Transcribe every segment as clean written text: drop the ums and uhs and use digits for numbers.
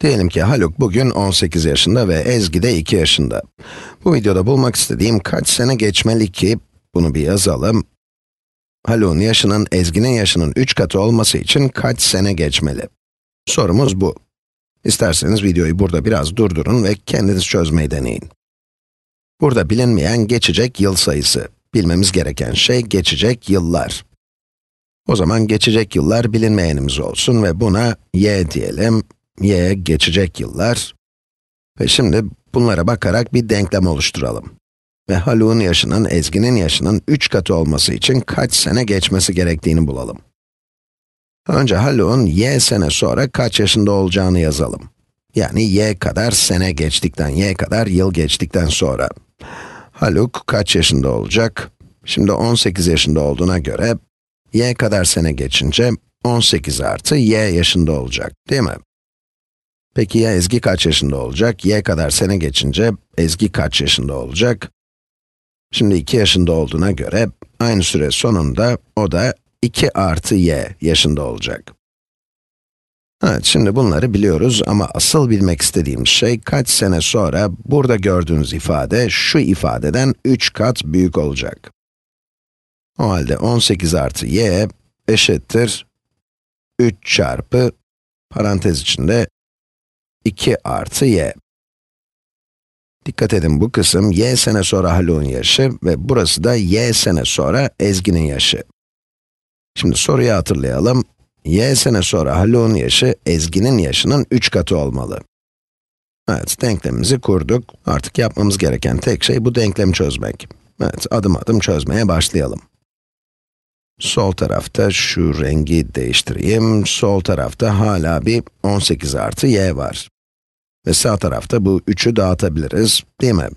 Diyelim ki Haluk bugün 18 yaşında ve Ezgi de 2 yaşında. Bu videoda bulmak istediğim kaç sene geçmeli ki, bunu bir yazalım. Haluk'un yaşının Ezgi'nin yaşının 3 katı olması için kaç sene geçmeli? Sorumuz bu. İsterseniz videoyu burada biraz durdurun ve kendiniz çözmeyi deneyin. Burada bilinmeyen geçecek yıl sayısı. Bilmemiz gereken şey geçecek yıllar. O zaman geçecek yıllar bilinmeyenimiz olsun ve buna y diyelim. Y geçecek yıllar. Ve şimdi bunlara bakarak bir denklem oluşturalım. Ve Haluk'un yaşının Ezgi'nin yaşının 3 katı olması için kaç sene geçmesi gerektiğini bulalım. Önce Haluk'un y sene sonra kaç yaşında olacağını yazalım. Yani y kadar sene geçtikten, y kadar yıl geçtikten sonra. Haluk kaç yaşında olacak? Şimdi 18 yaşında olduğuna göre, y kadar sene geçince 18 artı y yaşında olacak, değil mi? Peki ya Ezgi kaç yaşında olacak? Y kadar sene geçince Ezgi kaç yaşında olacak? Şimdi 2 yaşında olduğuna göre, aynı süre sonunda o da 2 artı y yaşında olacak. Evet, şimdi bunları biliyoruz ama asıl bilmek istediğimiz şey kaç sene sonra burada gördüğünüz ifade şu ifadeden 3 kat büyük olacak. O halde 18 artı y eşittir 3 çarpı parantez içinde 2 artı y. Dikkat edin, bu kısım y sene sonra Haluk'un yaşı ve burası da y sene sonra Ezgi'nin yaşı. Şimdi soruyu hatırlayalım. Y sene sonra Haluk'un yaşı Ezgi'nin yaşının 3 katı olmalı. Evet, denklemimizi kurduk. Artık yapmamız gereken tek şey bu denklemi çözmek. Evet, adım adım çözmeye başlayalım. Sol tarafta şu rengi değiştireyim. Sol tarafta hala bir 18 artı y var. Ve sağ tarafta bu 3'ü dağıtabiliriz, değil mi?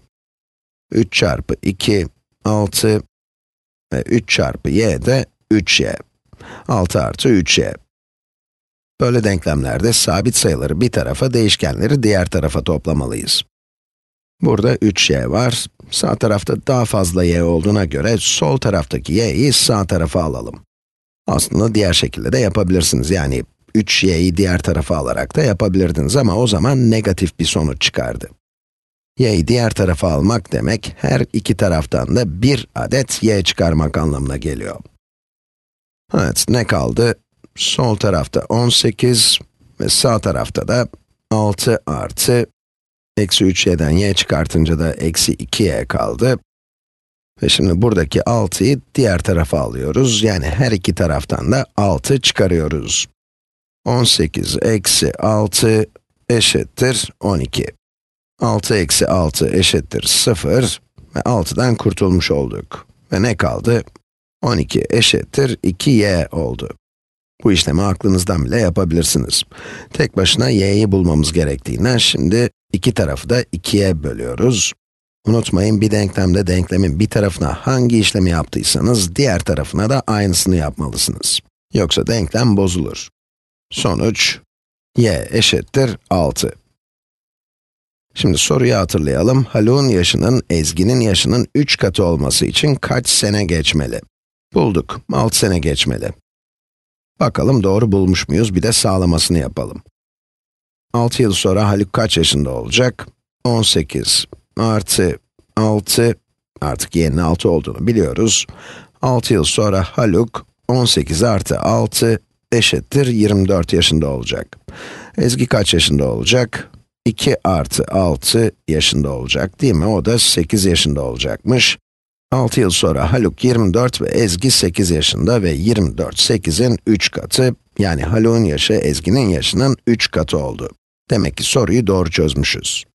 3 çarpı 2, 6 ve 3 çarpı y de 3y. 6 artı 3y. Böyle denklemlerde sabit sayıları bir tarafa, değişkenleri diğer tarafa toplamalıyız. Burada 3y var. Sağ tarafta daha fazla y olduğuna göre sol taraftaki y'yi sağ tarafa alalım. Aslında diğer şekilde de yapabilirsiniz. Yani 3y'yi diğer tarafa alarak da yapabilirdiniz ama o zaman negatif bir sonuç çıkardı. Y'yi diğer tarafa almak demek her iki taraftan da bir adet y çıkarmak anlamına geliyor. Evet, ne kaldı? Sol tarafta 18 ve sağ tarafta da 6 artı eksi 3y'den y çıkartınca da eksi 2y kaldı. Ve şimdi buradaki 6'yı diğer tarafa alıyoruz. Yani her iki taraftan da 6 çıkarıyoruz. 18 eksi 6 eşittir 12. 6 eksi 6 eşittir 0 ve 6'dan kurtulmuş olduk. Ve ne kaldı? 12 eşittir 2y oldu. Bu işlemi aklınızdan bile yapabilirsiniz. Tek başına y'yi bulmamız gerektiğinden şimdi iki tarafı da 2'ye bölüyoruz. Unutmayın, bir denklemde denklemin bir tarafına hangi işlemi yaptıysanız diğer tarafına da aynısını yapmalısınız. Yoksa denklem bozulur. Sonuç y eşittir 6. Şimdi soruyu hatırlayalım. Haluk'un yaşının Ezgi'nin yaşının 3 katı olması için kaç sene geçmeli? Bulduk. 6 sene geçmeli. Bakalım doğru bulmuş muyuz? Bir de sağlamasını yapalım. 6 yıl sonra Haluk kaç yaşında olacak? 18 artı 6, artık y'nin 6 olduğunu biliyoruz. 6 yıl sonra Haluk 18 artı 6 eşittir 24 yaşında olacak. Ezgi kaç yaşında olacak? 2 artı 6 yaşında olacak, değil mi? O da 8 yaşında olacakmış. 6 yıl sonra Haluk 24 ve Ezgi 8 yaşında ve 24, 8'in 3 katı, yani Haluk'un yaşı Ezgi'nin yaşının 3 katı oldu. Demek ki soruyu doğru çözmüşüz.